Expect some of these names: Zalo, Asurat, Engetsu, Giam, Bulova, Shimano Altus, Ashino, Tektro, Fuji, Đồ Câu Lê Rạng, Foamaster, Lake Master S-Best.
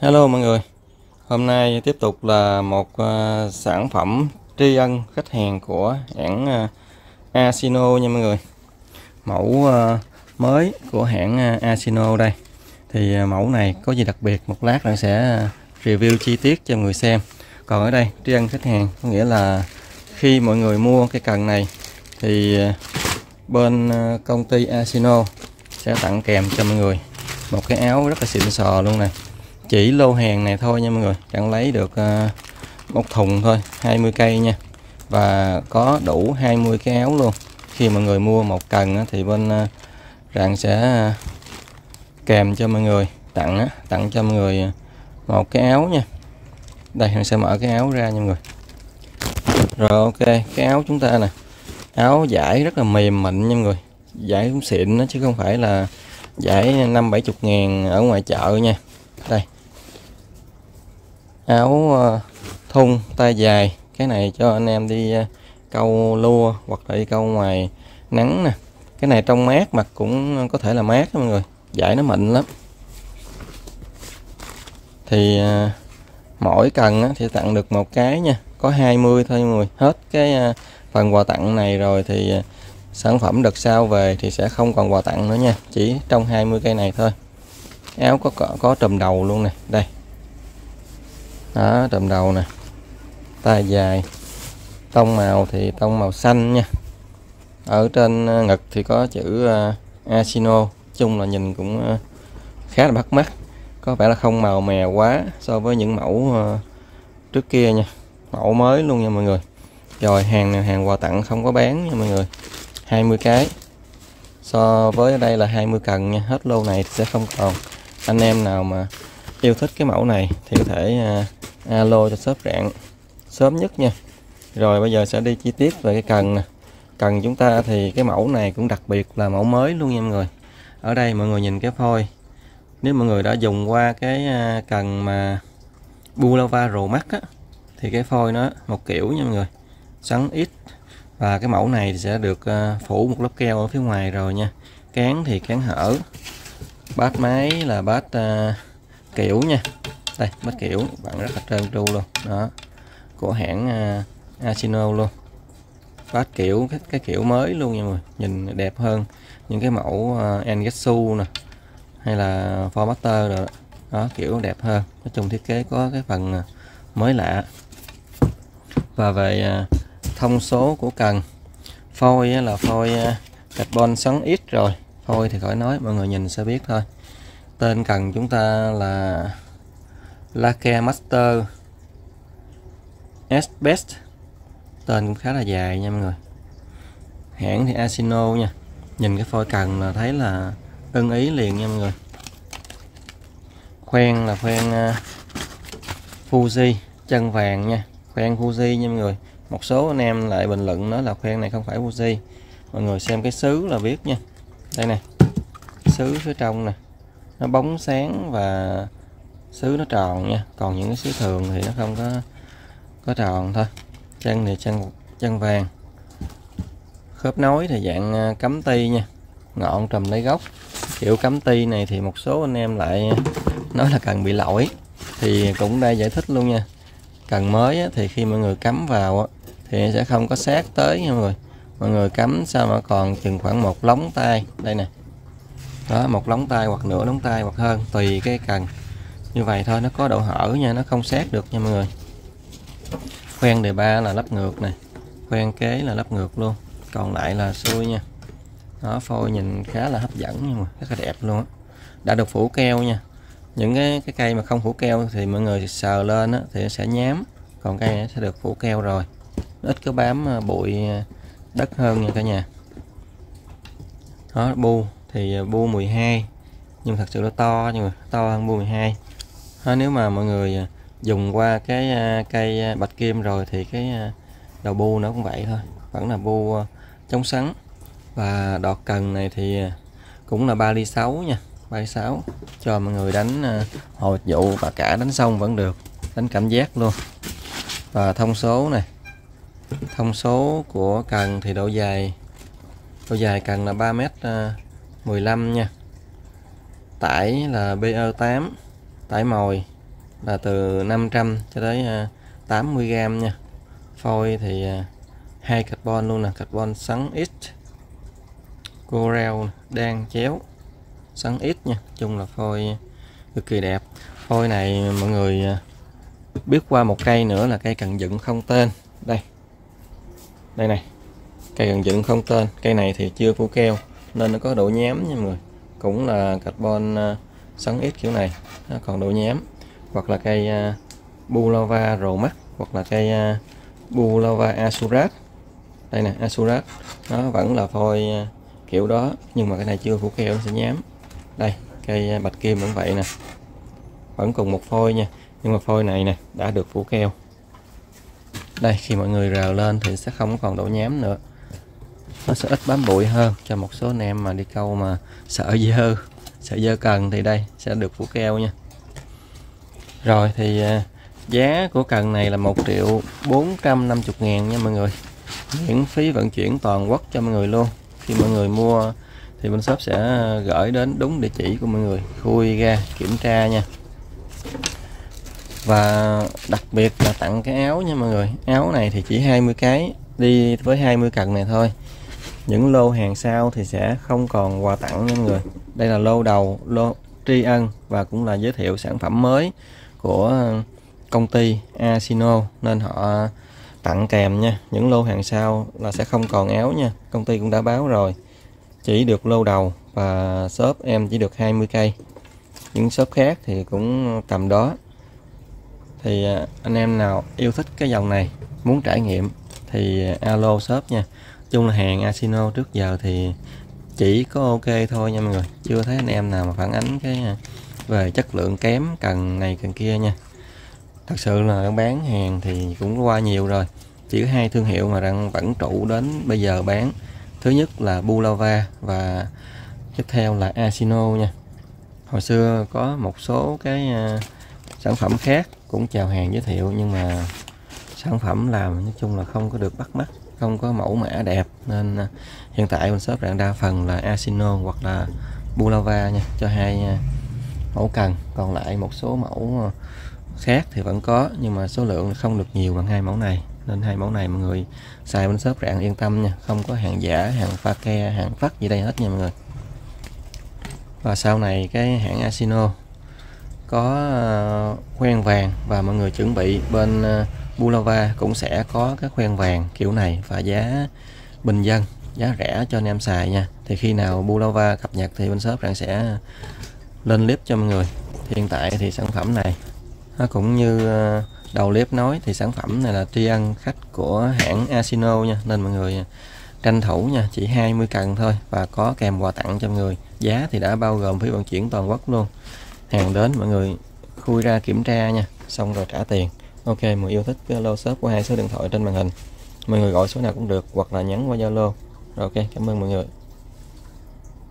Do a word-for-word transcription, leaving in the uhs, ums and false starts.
Hello mọi người, hôm nay tiếp tục là một uh, sản phẩm tri ân khách hàng của hãng uh, Ashino nha mọi người. Mẫu uh, mới của hãng uh, Ashino đây. Thì uh, mẫu này có gì đặc biệt một lát nữa sẽ uh, review chi tiết cho mọi người xem. Còn ở đây tri ân khách hàng có nghĩa là khi mọi người mua cái cần này thì uh, bên uh, công ty Ashino sẽ tặng kèm cho mọi người một cái áo rất là xịn sò luôn này. Chỉ lô hàng này thôi nha mọi người, chẳng lấy được uh, một thùng thôi, hai mươi cây nha, và có đủ hai mươi cái áo luôn. Khi mọi người mua một cần á, thì bên uh, rạng sẽ uh, kèm cho mọi người, tặng á, tặng cho mọi người một cái áo nha. Đây mình sẽ mở cái áo ra nha mọi người. Rồi ok, cái áo chúng ta nè, áo vải rất là mềm mịn nha mọi người, vải cũng xịn đó, chứ không phải là vải năm bảy chục ngàn ở ngoài chợ nha. Đây áo thun tay dài, cái này cho anh em đi câu lua hoặc là đi câu ngoài nắng nè, cái này trong mát mặc cũng có thể là mát đó mọi người, vải nó mịn lắm. Thì mỗi cần thì tặng được một cái nha, có hai mươi thôi mọi người. Hết cái phần quà tặng này rồi thì sản phẩm đợt sau về thì sẽ không còn quà tặng nữa nha, chỉ trong hai mươi cây này thôi. Áo có, có có trùm đầu luôn nè, đây đó, trùm đầu nè, tay dài, tông màu thì tông màu xanh nha. Ở trên ngực thì có chữ uh, Ashino, chung là nhìn cũng uh, khá là bắt mắt, có vẻ là không màu mè quá so với những mẫu uh, trước kia nha, mẫu mới luôn nha mọi người. Rồi hàng này, hàng quà tặng không có bán nha mọi người, hai mươi cái. So với ở đây là hai mươi cần nha, hết lô này thì sẽ không còn. Anh em nào mà yêu thích cái mẫu này thì có thể uh, alo cho shop Rạng sớm nhất nha. Rồi bây giờ sẽ đi chi tiết về cái cần nè. Cần chúng ta thì cái mẫu này cũng đặc biệt là mẫu mới luôn nha mọi người. Ở đây mọi người nhìn cái phôi, nếu mọi người đã dùng qua cái cần mà Bulova rồ mắt á, thì cái phôi nó một kiểu nha mọi người, xoắn ít. Và cái mẫu này thì sẽ được phủ một lớp keo ở phía ngoài rồi nha. Cán thì cán hở, bát máy là bát uh, kiểu nha. Đây bát kiểu bạn rất là trơn tru luôn đó, của hãng uh, Ashino luôn. Bát kiểu cái, cái kiểu mới luôn nha mọi người, nhìn đẹp hơn những cái mẫu uh, Engetsu nè, hay là Foamaster rồi đó. Đó, kiểu đẹp hơn. Nói chung thiết kế có cái phần uh, mới lạ. Và về uh, thông số của cần, phôi là phôi carbon xoắn ít rồi, phôi thì khỏi nói, mọi người nhìn sẽ biết thôi. Tên cần chúng ta là Lake Master S-Best, tên cũng khá là dài nha mọi người. Hãng thì Ashino nha, nhìn cái phôi cần là thấy là ưng ý liền nha mọi người. Khoen là khoen uh, Fuji chân vàng nha, khoen Fuji nha mọi người. Một số anh em lại bình luận nói là khoen này không phải Fuji, mọi người xem cái sứ là biết nha. Đây nè, sứ phía trong nè, nó bóng sáng và sứ nó tròn nha. Còn những cái sứ thường thì nó không có có tròn thôi. Chân thì chân chân vàng, khớp nối thì dạng cắm ti nha, ngọn trùm lấy gốc. Kiểu cắm ti này thì một số anh em lại nói là cần bị lỗi, thì cũng đây giải thích luôn nha. Cần mới á, thì khi mọi người cắm vào á, thì sẽ không có sát tới nha mọi người. Mọi người cắm sao mà còn chừng khoảng một lóng tay đây nè, đó, một lóng tay hoặc nửa lóng tay hoặc hơn tùy cái cần, như vậy thôi, nó có độ hở nha, nó không sát được nha mọi người. Khoen đề ba là lắp ngược này, khoen kế là lắp ngược luôn, còn lại là xuôi nha. Nó phôi nhìn khá là hấp dẫn nhưng mà rất là đẹp luôn á, đã được phủ keo nha. Những cái, cái cây mà không phủ keo thì mọi người sờ lên á, thì nó sẽ nhám, còn cây này sẽ được phủ keo rồi, nó ít có bám bụi đất hơn nha cả nhà. Đó, bu thì bu mười hai nhưng thật sự nó to, nhưng mà to hơn bu mười hai. Đó, nếu mà mọi người dùng qua cái cây bạch kim rồi thì cái đầu bu nó cũng vậy thôi, vẫn là bu chống sắn. Và đọt cần này thì cũng là ba ly sáu nha, ba ly sáu cho mọi người đánh hồi vụ và cả đánh xong vẫn được, đánh cảm giác luôn. Và thông số này, thông số của cần thì độ dài, độ dài cần là ba mét mười lăm nha. Tải là bê e tám, tải mồi là từ năm trăm cho tới tám mươi gam nha. Phôi thì hai carbon luôn nè, carbon sắn ít, coral đang chéo sắn ít nha. Nói chung là phôi cực kỳ đẹp. Phôi này mọi người biết qua một cây nữa là cây cần dựng không tên. Đây, đây này, cây cần dựng không tên. Cây này thì chưa phủ keo nên nó có độ nhám nha mọi người. Cũng là carbon sắn ít kiểu này, nó còn độ nhám. Hoặc là cây Bulova rồ mắt, hoặc là cây Bulova Asurat. Đây nè, Asurat nó vẫn là phôi kiểu đó, nhưng mà cái này chưa phủ keo nó sẽ nhám. Đây, cây bạch kim cũng vậy nè, vẫn cùng một phôi nha, nhưng mà phôi này nè đã được phủ keo. Đây, khi mọi người rờ lên thì sẽ không còn độ nhám nữa, nó sẽ ít bám bụi hơn. Cho một số anh em mà đi câu mà sợ dơ, sợ dơ cần thì đây sẽ được phủ keo nha. Rồi thì giá của cần này là một triệu bốn trăm năm mươi ngàn nha mọi người, miễn phí vận chuyển toàn quốc cho mọi người luôn. Khi mọi người mua thì bên shop sẽ gửi đến đúng địa chỉ của mọi người, khui ra kiểm tra nha. Và đặc biệt là tặng cái áo nha mọi người. Áo này thì chỉ hai mươi cái, đi với hai mươi cần này thôi. Những lô hàng sau thì sẽ không còn quà tặng nha mọi người. Đây là lô đầu, lô tri ân và cũng là giới thiệu sản phẩm mới của công ty Ashino nên họ tặng kèm nha. Những lô hàng sau là sẽ không còn áo nha, công ty cũng đã báo rồi. Chỉ được lô đầu và shop em chỉ được hai mươi cây. Những shop khác thì cũng tầm đó. Thì anh em nào yêu thích cái dòng này, muốn trải nghiệm thì alo shop nha. Chung là hàng Ashino trước giờ thì chỉ có ok thôi nha mọi người. Chưa thấy anh em nào mà phản ánh cái về chất lượng kém cần này cần kia nha. Thật sự là bán hàng thì cũng qua nhiều rồi, chỉ có hai thương hiệu mà rằng vẫn trụ đến bây giờ bán. Thứ nhất là Bulova và tiếp theo là Ashino nha. Hồi xưa có một số cái sản phẩm khác cũng chào hàng giới thiệu, nhưng mà sản phẩm làm nói chung là không có được bắt mắt, không có mẫu mã đẹp, nên hiện tại mình shop đang đa phần là Ashino hoặc là Bulova nha, cho hai mẫu cần. Còn lại một số mẫu khác thì vẫn có, nhưng mà số lượng không được nhiều bằng hai mẫu này, nên hai mẫu này mọi người xài bên shop rạng yên tâm nha, không có hàng giả, hàng pha ke, hàng phát gì đây hết nha mọi người. Và sau này cái hãng Ashino có khoen vàng và mọi người chuẩn bị bên Bulova cũng sẽ có cái khoen vàng kiểu này và giá bình dân, giá rẻ cho anh em xài nha. Thì khi nào Bulova cập nhật thì bên shop rạng sẽ lên clip cho mọi người. Thì hiện tại thì sản phẩm này nó cũng như đầu clip nói, thì sản phẩm này là tri ân khách của hãng Ashino nha, nên mọi người tranh thủ nha, chỉ hai mươi cần thôi và có kèm quà tặng cho mọi người. Giá thì đã bao gồm phí vận chuyển toàn quốc luôn. Hàng đến mọi người khui ra kiểm tra nha, xong rồi trả tiền. Ok, mọi người yêu thích cái lô shop của hai số điện thoại trên màn hình, mọi người gọi số nào cũng được hoặc là nhắn qua Zalo. Rồi ok, cảm ơn mọi người.